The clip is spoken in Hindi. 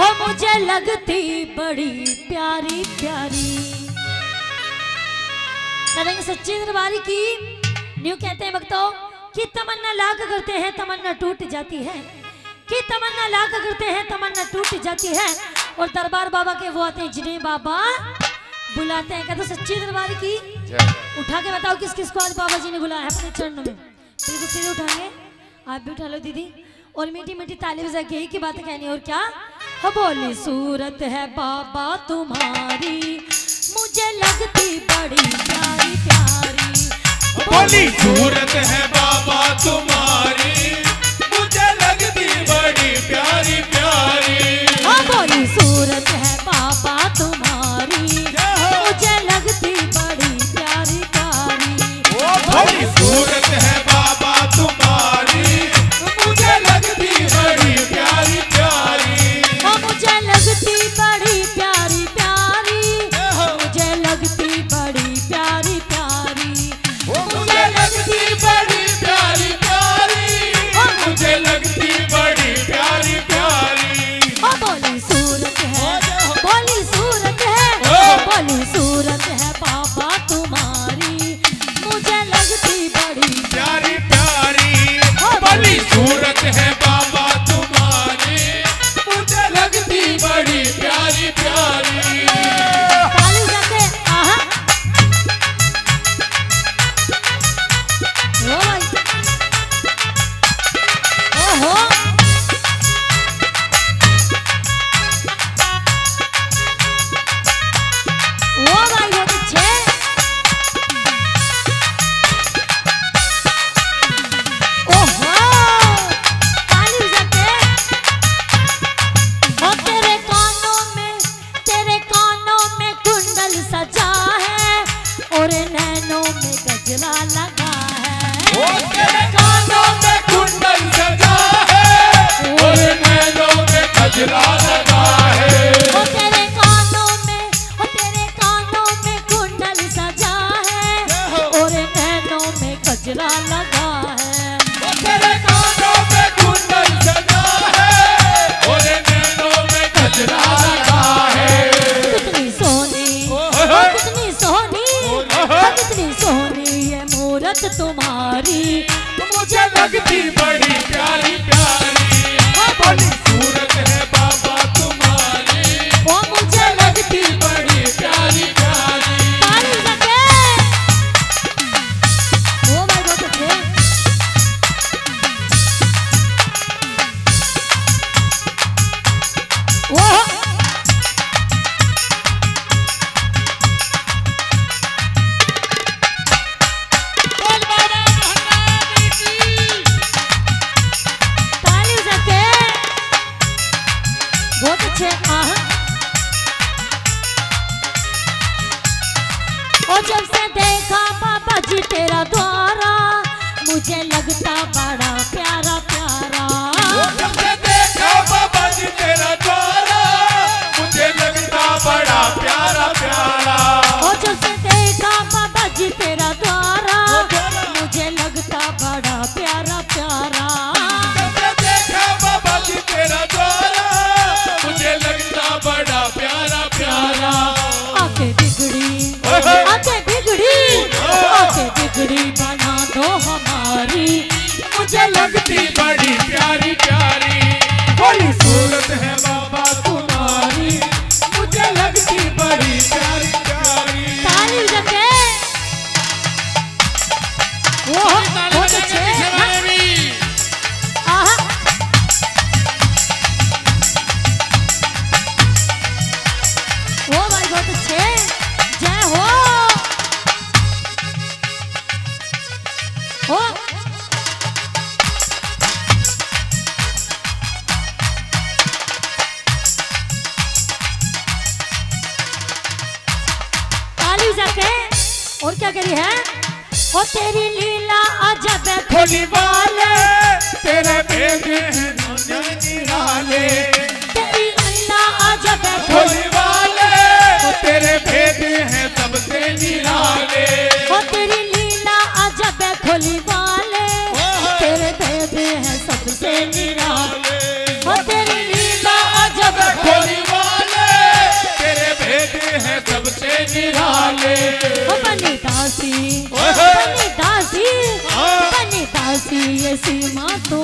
हो मुझे लगती बड़ी प्यारी प्यारी। करेंगे सच्ची दरबारी की न्यू कहते हैं भक्तों कि तमन्ना लाग करते हैं तमन्ना टूट जाती है, कि तमन्ना लाग करते हैं तमन्ना टूट जाती है। और दरबार बाबा के वो आते हैं जिन्हें बाबा बुलाते हैं। कहते सच्ची दरबारी की उठा के बताओ किस किस को आज बाबा जी ने बुलाया है अपने चरणों में। बिल्कुल सीधे उठाएंगे, आप भी उठा लो दीदी। और मीठी मीठी ताली बजा के यही की बातें कहनी और क्या बोली। सूरत है बाबा तुम्हारी मुझे लगती बड़ी प्यारी प्यारी। बोली सूरत है बाबा तुम्हारी मुझे लगती बड़ी प्यारी प्यारी। बोली सूरत है बाबा तुम्हारी मुझे लगती बड़ी प्यारी प्यारी। बोली सूरत है बाबा तुम्हारी मुझे लगती बड़ी प्यारी प्यारी। मुझे लगती बड़ी प्यारी प्यारी। मुझे लगती बड़ी प्यारी प्यारी। मुझे लगती बड़ी प्यारी प्यारी। मुझे लगती बड़ी प्यारी प्यारी। बोली सूरत है, बोली सूरत है, बोली सूरत है बाबा तुम्हारी मुझे लगती बड़ी प्यारी प्यारी। बोली सूरत है बाबा तुम्हारी मुझे लगती बड़ी प्यारी प्यारी। ताली बजा के आहा। ओ भाई, ओहो ओ भाई हो तो छे। ओहो ताली बजा के। तेरे कानों में कुंडल सजा है और नैनों में गजरा लगा है। तेरे कानों में कुंडल सजा है और नैनों में गजरा लगा है। तेरे कानों में कुंडल सजा है और नैनों में गजरा लगा है। तेरे कानों में कुंडल सजा है और नैनों में गजरा लगा है। कितनी सोनी कितनी सोनी कितनी सोनी है मूरत तुम्हारी मुझे लगती बड़ी प्यारी प्यारी। बोली सूरत है बाबा तुम्हारी वो मुझे लगती बड़ी प्यारी प्यारी। ताली बजा के। ओ भाई बहुत अच्छे। ओहो ताली बजा के। बहुत अच्छे। आहा। और जब से देखा पापा जी तेरा द्वारा मुझे लगता बड़ा प्यारा प्यारा। जब से देखा बाबा जी तेरा द्वारा मुझे लगता बड़ा प्यारा प्यारा। और जब से देखा पापा जी तेरा द्वारा मुझे लगता बड़ा प्यारा प्यारा। जब से देखा बाबा जी तेरा द्वारा मुझे लगता बड़ा प्यारा प्यारा। आंखें बिगड़ी आंखें बिगड़ी आंखें बिगड़ी बना दो हमारी मुझे लगती बड़ी प्यारी प्यारी। बोली सूरत है बाबा तुम्हारी मुझे लगती बड़ी प्यारी प्यारी। ताली बजा के। ओहो बहुत अच्छे। आहा। ओ भाई बहुत अच्छे। जय हो। ओ ताली बजा के। और क्या करी है। और तेरी लीला अजब है खोली वाले तेरे भेद है दुनिया निराले। तेरी लीला अजब है खोली खोली वाले तेरे भेद है सबसे निराले। और तेरी लीला अजब है खोली वाले तेरे भेद है सबसे निराले। और तेरी लीला अजब है खोली दासी बने दासी ऐसी माँ तो